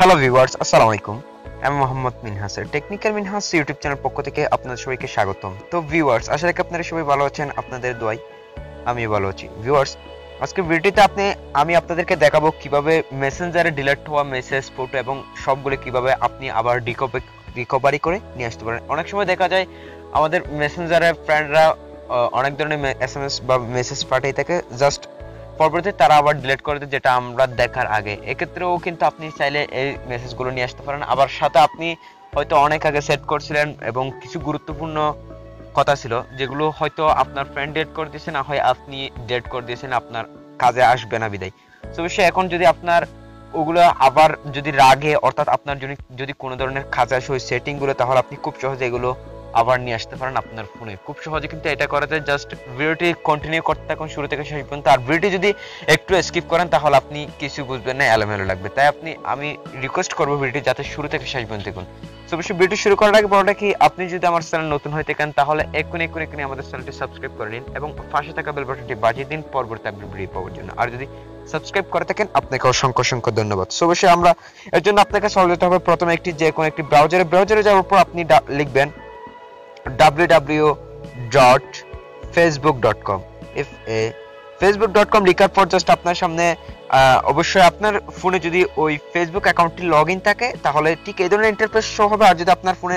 Hello viewers, Assalamualaikum. I am Muhammad Minhaj. Technical Minhaj YouTube channel Poco থেকে আপনাদের সবাইকে স্বাগতম। তো viewers, আশা করি আপনারা সবাই ভালো আছেন। আপনাদের দোয়ায় আমি ভালো আছি। Viewers, আজকে ভিডিওতে আমি আপনাদেরকে দেখাবো কিভাবে মেসেঞ্জারে ডিলিট হওয়া মেসেজ ফটো এবং সবগুলো কিভাবে আপনি আবার রিকভারি করে নিয়ে আসতে পারেন। অনেক সময় দেখা যায় আমাদের মেসেঞ্জারে ফ্রেন্ডরা অনেক ধরনের এসএমএস বা মেসেজ পাঠায় থাকে জাস্ট পরবর্তীতে তারা আবার ডিলিট করে দেয় যেটা আমরা দেখার আগে। এক্ষেত্রেও কিন্তু আপনি চাইলে এই মেসেজগুলো নিয়ে আসতে পারেন। আবার সাথে আপনি হয়তো অনেক আগে সেট করছিলেন এবং কিছু গুরুত্বপূর্ণ কথা ছিল যেগুলো হয়তো আপনার ফ্রেন্ড ডেট করে দিয়েছে, না হয় আপনি ডেট করে দিয়েছেন, আপনার কাজে আসবে না বিদায়। তো বিষয়ে এখন যদি আপনার ওগুলো আবার যদি রাগে অর্থাৎ আপনার জন্য যদি কোনো ধরনের কাজে আসে ওই সেটিংগুলো, তাহলে আপনি খুব সহজে এগুলো আবার নিয়ে আসতে পারেন আপনার ফোনে, খুব সহজে। কিন্তু এটা করা যায়, জাস্ট ভিডিওটি কন্টিনিউ করতে থাকুন শুরু থেকে শেষ পর্যন্ত। আর ভিডিওটি যদি একটু স্কিপ করেন তাহলে আপনি কিছু বুঝবেন না, এলোমেলো লাগবে। তাই আমি রিকোয়েস্ট করবো ভিডিওটি যাতে শুরু থেকে শেষ পর্যন্ত দেখুন। তো অবশ্যই ভিডিও শুরু করার আগে বলাটা কি, আপনি যদি আমার চ্যানেল নতুন হয়ে থাকেন তাহলে এক্ষুনি আমাদের চ্যানেলটি সাবস্ক্রাইব করে নিন এবং পাশে থাকা বেল বাটনটি বাজিয়ে দিন পরবর্তী আপডেট ভিডিও পাওয়ার জন্য। আর যদি সাবস্ক্রাইব করে থাকেন আপনাকে অসংখ্য ধন্যবাদ। সো অবশ্যই আমরা এর জন্য আপনাকে সলভ করতে হবে। প্রথমে যে কোনো একটি ব্রাউজারে যাওয়ার পর আপনি লিখবেন www.facebook.com facebook.com লিখার পর জাস্ট আপনার সামনে অবশ্যই আপনার ফোনে যদি ওই ফেসবুক অ্যাকাউন্টটি লগইন থাকে তাহলে ঠিক এই ধরনের ইন্টারফেস শো হবে। আর যদি আপনার ফোনে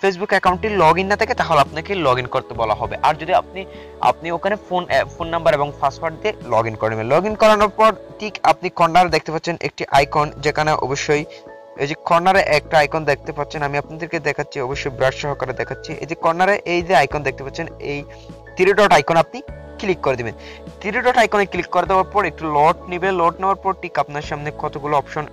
ফেসবুক অ্যাকাউন্টটি লগইন না থাকে তাহলে আপনাকে লগইন করতে বলা হবে। আর যদি আপনি ওখানে ফোন নাম্বার এবং পাসওয়ার্ড দিয়ে লগইন করে নেবেন। লগইন করানোর পর ঠিক আপনি কর্নারে দেখতে পাচ্ছেন একটি আইকন, যেখানে অবশ্যই এই যে কর্নারে একটা আইকন দেখতে পাচ্ছেন, আমি আপনাদেরকে দেখাচ্ছি, অবশ্যই ব্রাশ সহকারে দেখাচ্ছি। এই যে কর্নারে এই যে আইকন দেখতে পাচ্ছেন, এই থ্রি ডট আইকন আপনি ক্লিক করে দিবেন। থ্রি ডট আইকনে ক্লিক করে দেওয়ার পর একটু লট নেবে, লট নেওয়ার পর ঠিক আপনার সামনে কতগুলো অপশন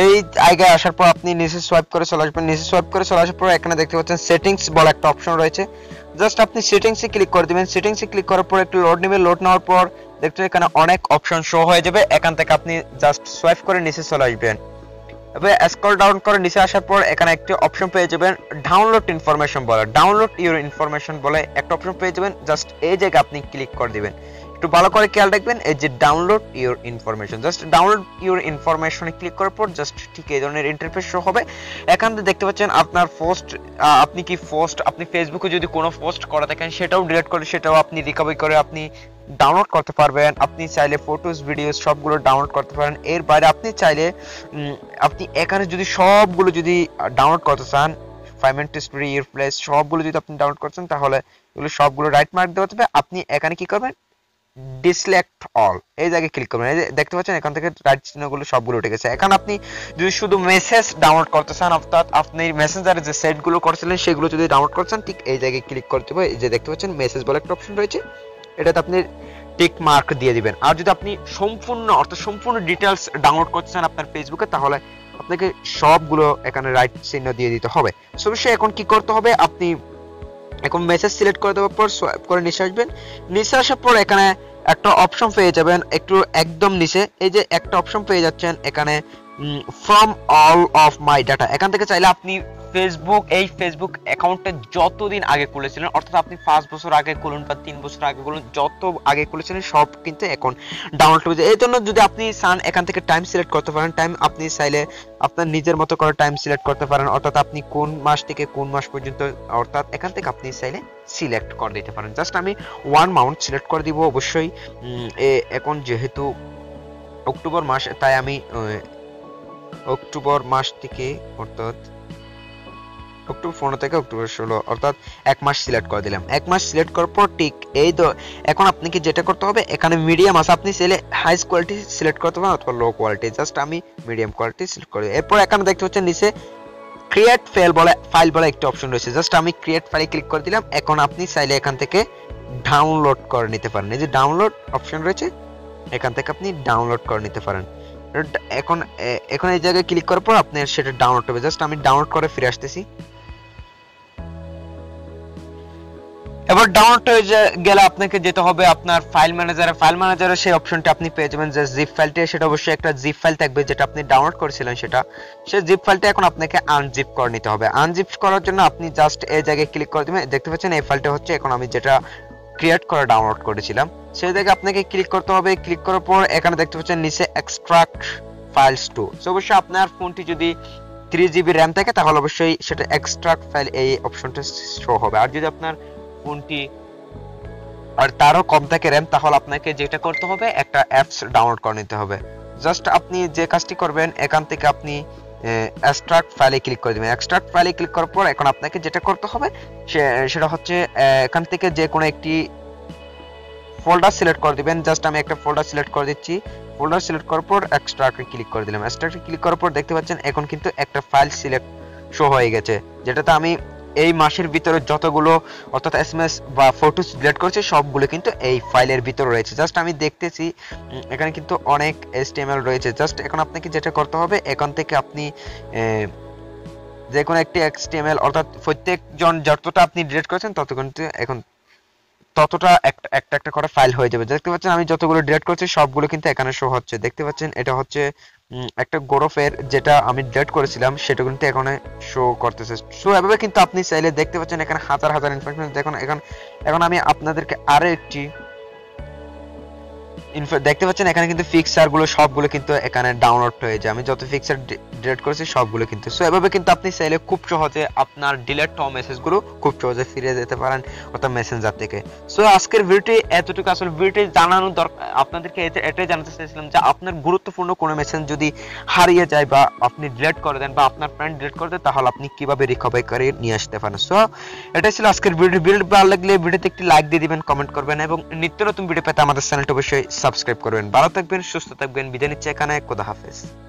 এই আইকনে আসার পর আপনি নিচে সোয়াইপ করে চলে আসবেন। নিচে সোয়াইপ করে চলে আসার পর এখানে দেখতে পাচ্ছেন সেটিংস বলে একটা অপশন রয়েছে, জাস্ট আপনি সেটিংসে ক্লিক করে দিবেন। সেটিংসে ক্লিক করার পর একটু লোড নেবে, লোড নেওয়ার পর দেখতে এখানে অনেক অপশন শো হয়ে যাবে। এখান থেকে আপনি জাস্ট সোয়াইপ করে নিচে চলে আসবেন, স্ক্রল ডাউন করে নিচে আসার পর এখানে একটা অপশন পেয়ে যাবেন ডাউনলোড ইনফরমেশন বলে, ডাউনলোড ইউর ইনফরমেশন বলে একটা অপশন পেয়ে যাবেন। জাস্ট এই জায়গায় আপনি ক্লিক করে দিবেন। একটু ভালো করে খেয়াল রাখবেন, এই যে download your information, just download your ইনফরমেশনে ক্লিক করার পর জাস্ট ঠিক এই ধরনের ইন্টারফেস শো হবে। এখান থেকে দেখতে পাচ্ছেন আপনার পোস্ট, আপনি ফেসবুকে যদি কোনো পোস্ট করে থাকেন সেটাও ডিলিট করে সেটাও আপনি রিকভারি করে আপনি ডাউনলোড করতে পারবেন। আপনি চাইলে ফটোস ভিডিওস সবগুলো ডাউনলোড করতে পারেন। এর বাইরে আপনি চাইলে এখানে যদি সবগুলো যদি ডাউনলোড করতে চান, ফাইমেন্ট স্টোরি প্লেস সবগুলো যদি আপনি ডাউনলোড করছেন তাহলে এগুলো সবগুলো রাইট মার্ক দেওয়া হবে। আপনি এখানে কি করবেন, ডিসলেক্ট অল এই জায়গায় ক্লিক করবেন। দেখতে পাচ্ছেন এখান থেকে রাইট চিহ্নগুলো সবগুলো উঠে গেছে। এখন আপনি যদি শুধু মেসেজ ডাউনলোড করতে চান, অর্থাৎ আপনি মেসেঞ্জারে যে সেটগুলো করছিলেন সেগুলো যদি ডাউনলোড করছেন ঠিক এই জায়গায় ক্লিক করতে হবে। এই যে দেখতে পাচ্ছেন মেসেজ বলে একটা অপশন রয়েছে, এটাতে আপনি টিক মার্ক দিয়ে দিবেন। আর যদি আপনি সম্পূর্ণ ডিটেলস ডাউনলোড করতে চান আপনার ফেসবুকে তাহলে আপনাকে সবগুলো এখানে রাইট চিহ্ন দিয়ে দিতে হবে। সো এখন কি করতে হবে, আপনি এখন মেসেজ সিলেক্ট করে দেওয়ার পর সোয়াইপ করে নিচে আসবেন। নিচে আসার পর এখানে একটা অপশন পেয়ে যাবেন, একদম নিচে এই যে একটা অপশন পেয়ে যাচ্ছেন এখানে from all of my data. এখান থেকে চাইলে আপনি এই ফেসবুক অ্যাকাউন্টটা যতদিন আগে খুলেছিলেন, অর্থাৎ আপনি 5 বছর আগে খুলুন বা 3 বছর আগে খুলুন, যত আগে খুলেছিলেন সব কিন্তু এখন ডাউনলোড হয়ে যায়। এই জন্য যদি আপনি চান এখান থেকে টাইম সিলেক্ট করতে পারেন। টাইম আপনি চাইলে আপনার নিজের মতো করে টাইম সিলেক্ট করতে পারেন, অর্থাৎ আপনি কোন মাস থেকে কোন মাস পর্যন্ত, অর্থাৎ এখান থেকে আপনি চাইলে সিলেক্ট করে দিতে পারেন। জাস্ট আমি 1 মান্থ সিলেক্ট করে দিব। অবশ্যই এখন যেহেতু অক্টোবর মাস তাই আমি অক্টোবর মাস থেকে অর্থাৎ অক্টোবর 15 থেকে অক্টোবর 16 অর্থাৎ 1 মাস সিলেক্ট করে দিলাম। 1 মাস সিলেক্ট করার পর ঠিক এই তো এখন আপনাকে যেটা করতে হবে, এখানে মিডিয়াম আছে, আপনি চাইলে হাই কোয়ালিটি সিলেক্ট করতে পারেন অথবা লো কোয়ালিটি। জাস্ট আমি মিডিয়াম কোয়ালিটি সিলেক্ট করি। এরপর এখানে দেখতে পাচ্ছেন নিচে ক্রিয়েট ফাইল বলে একটা অপশন রয়েছে, জাস্ট আমি ক্রিয়েট ফাইলে ক্লিক করে দিলাম। এখন আপনি চাইলে এখান থেকে ডাউনলোড করে নিতে পারেন। এই যে ডাউনলোড অপশন রয়েছে এখান থেকে আপনি ডাউনলোড করে নিতে পারেন। এখন এই জায়গায় ক্লিক করার পর আপনি সেটা ডাউনলোড হবে। জাস্ট আমি ডাউনলোড করে ফিরে আসতেছি। এবার ডাউনলোড হয়ে গেলে আপনাকে যেতে হবে আপনার ফাইল ম্যানেজারে সেই অপশনটা আপনি পেয়ে যাবেন যে জিপ ফাইলটি, সেটা অবশ্যই একটা জিপ ফাইল থাকবে যেটা আপনি ডাউনলোড করেছিলেন, সেই জিপ ফাইলটা এখন আপনাকে আনজিপ করে নিতে হবে। আনজিপ করার জন্য আপনি জাস্ট এই জায়গায় ক্লিক করে দিবেন। দেখতে পাচ্ছেন এই ফাইলটা হচ্ছে এখন আমি যেটা ক্রিয়েট করে ডাউনলোড করেছিলাম, সেই জায়গায় আপনাকে ক্লিক করতে হবে। ক্লিক করার পর এখানে দেখতে পাচ্ছেন নিচে extract files too. So we should upload phone to the 3GB RAM. Take it. All of us should extract file a option to show how bad you upload phone to और तारो कम तक RAM ताहोल आपने के जेटा करते होंगे एक टा apps download करने तो होंगे just अपनी जेकास्टी कर बैन एकांत के अपनी extract file क्लिक कर देंगे extract file क्लिक कर पर एक आपने के जेटा करते होंगे शेरा होते एकांत के जेकोने एक टी folder select कर देंगे just हमें एक टा folder select कर देंगे folder select कर पर extract क्लिक कर देंगे extract क्लिक कर पर देखते बच्चन एकों किंतु एक टा file select show होएगा चे जेटा ता हमें এই মাসের ভিতরে যতগুলো অর্থাৎ এসএমএস বা ফটো সিলেক্ট করেছে সবগুলো কিন্তু এই ফাইলের ভিতরে রয়েছে জাস্ট আমি দেখতেছি এখানে কিন্তু অনেক এইচটিএমএল রয়েছে জাস্ট এখন আপনাকে যেটা করতে হবে এখন থেকে আপনি যে কোনো একটি এইচটিএমএল অর্থাৎ প্রত্যেকজন যতটা আপনি ডিলিট করেছেন ততক্ষণতে এখন ততটা একটা একটা করে ফাইল হয়ে যাবে দেখতে পাচ্ছেন আমি যতগুলো ডিলিট করেছি সবগুলো কিন্তু এখানে শো হচ্ছে দেখতে পাচ্ছেন এটা হচ্ছে একটা গোরফের যেটা আমি ডিলিট করেছিলাম সেটা কিন্তু এখন শো করতেছে সো এভাবে কিন্তু আপনি চাইলে দেখতে পাচ্ছেন এখানে হাজার হাজার ইনফরমেশন দেখুন এখন আমি আপনাদেরকে আরো একটি ইনফো দেখতে পাচ্ছেন এখানে কিন্তু ফিক্সার গুলো সবগুলো কিন্তু এখানে ডাউনলোড হয়ে যায় আমি যত ফিক্সার ডিলিট করেছি সবগুলো কিন্তু সো এভাবে কিন্তু আপনি চাইলে খুব সহজে আপনার ডিলিট হওয়া মেসেজ গুলো খুব সহজে ফিরে যেতে পারেন অথবা মেসেঞ্জার থেকে সো আজকের ভিডিওটি এতটুকু আসলে ভিডিওটি জানানোর দরকার আপনাদেরকে এটাই জানাতে চাইছিলাম যে আপনার গুরুত্বপূর্ণ কোনো মেসেজ যদি হারিয়ে যায় বা আপনি ডিলিট করে দেন বা আপনার ফ্রেন্ড ডিলিট করে দেন তাহলে আপনি কিভাবে রিকভারি করে নিয়ে আসতে পারেন সো এটাই ছিল আজকের ভিডিও ভিডিও ভালো লাগলে ভিডিওতে একটি লাইক দিয়ে দিবেন কমেন্ট করবেন এবং নিত্য নতুন ভিডিও পেতে আমাদের চ্যানেলটা অবশ্যই সাবস্ক্রাইব করবেন ভালো থাকবেন সুস্থ থাকবেন বিদায় নিচ্ছি এখানে খোদা হাফেজ